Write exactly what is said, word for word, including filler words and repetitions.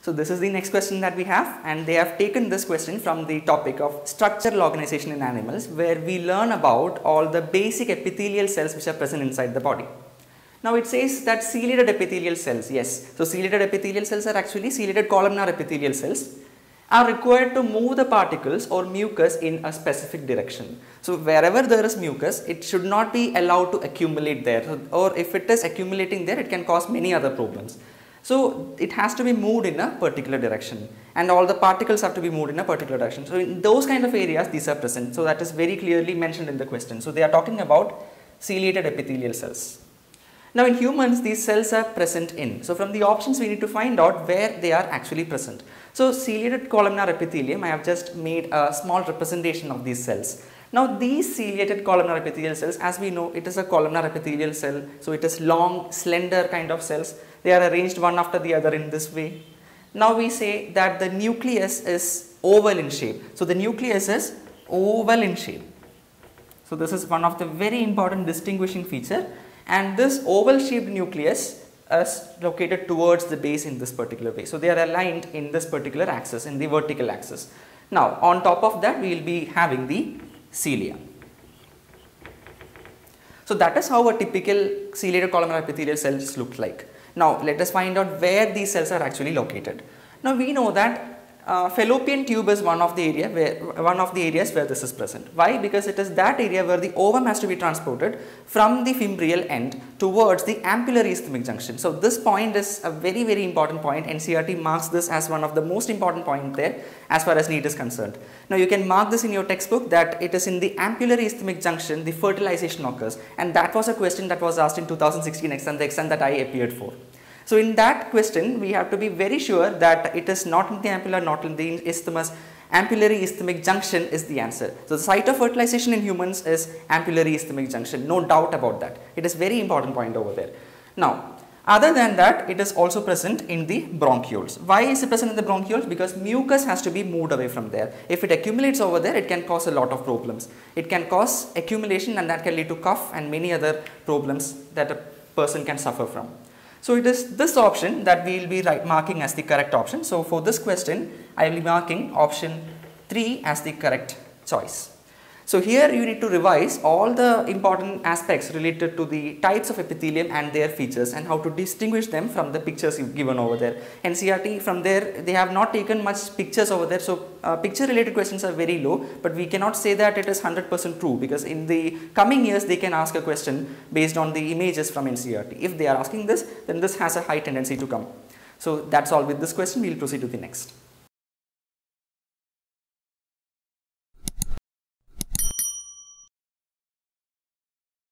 So this is the next question that we have, and they have taken this question from the topic of structural organization in animals, where we learn about all the basic epithelial cells which are present inside the body. Now it says that ciliated epithelial cells, yes, so ciliated epithelial cells are actually ciliated columnar epithelial cells, are required to move the particles or mucus in a specific direction. So wherever there is mucus, it should not be allowed to accumulate there, or if it is accumulating there, it can cause many other problems. So it has to be moved in a particular direction, and all the particles have to be moved in a particular direction. So in those kind of areas, these are present. So that is very clearly mentioned in the question. So they are talking about ciliated epithelial cells. Now in humans, these cells are present in. So from the options, we need to find out where they are actually present. So ciliated columnar epithelium, I have just made a small representation of these cells. Now these ciliated columnar epithelial cells, as we know, it is a columnar epithelial cell. So it is long, slender kind of cells. They are arranged one after the other in this way. Now we say that the nucleus is oval in shape. So the nucleus is oval in shape. So this is one of the very important distinguishing feature. And this oval shaped nucleus is located towards the base in this particular way. So they are aligned in this particular axis, in the vertical axis. Now on top of that, we will be having the cilia. So that is how a typical ciliated columnar epithelial cells look like. Now let us find out where these cells are actually located. Now we know that uh, fallopian tube is one of the area where one of the areas where this is present. Why? Because it is that area where the ovum has to be transported from the fimbrial end towards the ampullary isthmic junction. So this point is a very very important point. N C E R T marks this as one of the most important point there as far as NEET is concerned. Now you can mark this in your textbook that it is in the ampullary isthmic junction the fertilization occurs, and that was a question that was asked in two thousand sixteen exam, the exam that I appeared for. So in that question, we have to be very sure that it is not in the ampulla, not in the isthmus. Ampullary isthmic junction is the answer. So the site of fertilization in humans is ampullary isthmic junction, no doubt about that. It is very important point over there. Now, other than that, it is also present in the bronchioles. Why is it present in the bronchioles? Because mucus has to be moved away from there. If it accumulates over there, it can cause a lot of problems. It can cause accumulation, and that can lead to cough and many other problems that a person can suffer from. So it is this option that we will be right, marking as the correct option. So for this question, I will be marking option three as the correct choice. So here you need to revise all the important aspects related to the types of epithelium and their features and how to distinguish them from the pictures you've given over there. N C E R T, from there, they have not taken much pictures over there. So uh, picture related questions are very low, but we cannot say that it is one hundred percent true, because in the coming years, they can ask a question based on the images from N C E R T. If they are asking this, then this has a high tendency to come. So that's all with this question. We'll proceed to the next.